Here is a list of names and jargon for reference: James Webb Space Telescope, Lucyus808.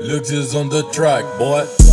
Lucyus on the track, boy.